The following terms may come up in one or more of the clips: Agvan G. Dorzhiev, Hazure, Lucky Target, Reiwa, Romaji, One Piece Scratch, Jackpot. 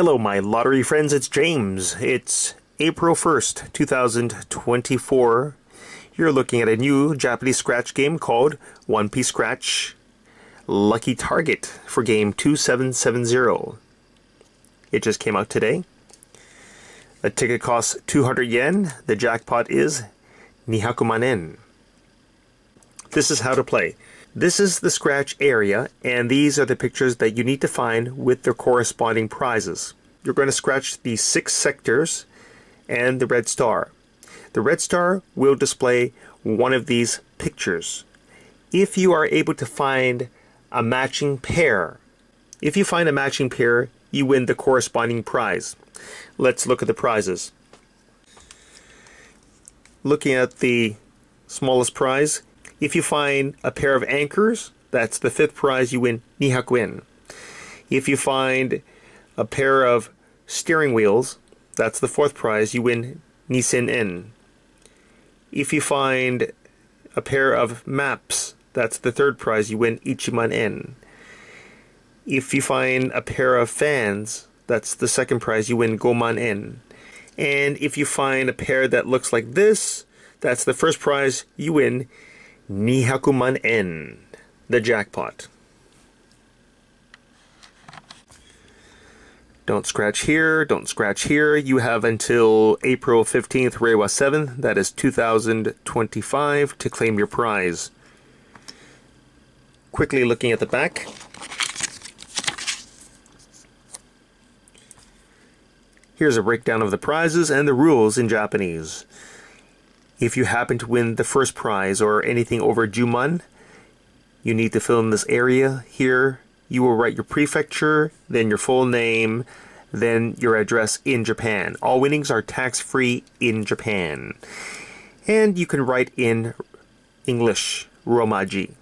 Hello my lottery friends, it's James. It's April 1st, 2024. You're looking at a new Japanese scratch game called One Piece Scratch Lucky Target for game 2770. It just came out today. The ticket costs 200 yen. The jackpot is 200 万円. This is how to play. This is the scratch area, and these are the pictures that you need to find with their corresponding prizes. You're going to scratch the 6 sectors and the red star. The red star will display one of these pictures. If you are able to find a matching pair, you win the corresponding prize. Let's look at the prizes. Looking at the smallest prize, if you find a pair of anchors, that's the 5th prize, you win 200 yen. If you find a pair of steering wheels, that's the 4th prize, you win 2000 yen. If you find a pair of maps, that's the 3rd prize, you win 10,000 yen. If you find a pair of fans, that's the 2nd prize, you win 5000 yen. And if you find a pair that looks like this, that's the 1st prize, you win 200 万円, the jackpot. Don't scratch here, don't scratch here. You have until April 15th, Reiwa 7, that is 2025, to claim your prize. Quickly looking at the back. Here's a breakdown of the prizes and the rules in Japanese. If you happen to win the 1st prize or anything over 10,000, you need to fill in this area here. You will write your prefecture, then your full name, then your address in Japan. All winnings are tax-free in Japan. And you can write in English, Romaji.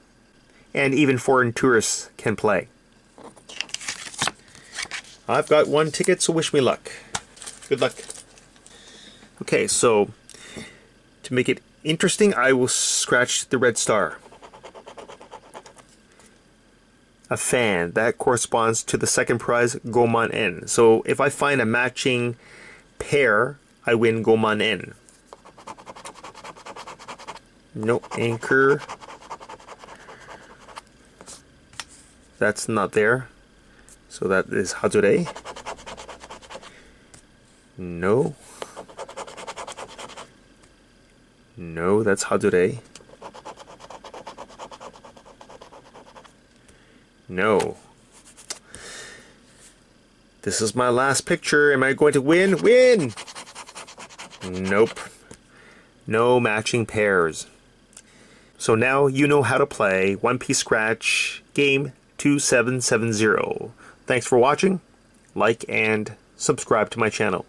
And even foreign tourists can play. I've got 1 ticket, so wish me luck. Good luck. Okay, so to make it interesting, I will scratch the red star. A fan, that corresponds to the 2nd prize, 5000 yen. So if I find a matching pair, I win 5000 yen. No anchor. That's not there. So that is Hazure. No. No, that's Hazure. No. This is my last picture. Am I going to win? Win! Nope. No matching pairs. So now you know how to play One Piece Scratch Game 2770. Thanks for watching. Like and subscribe to my channel.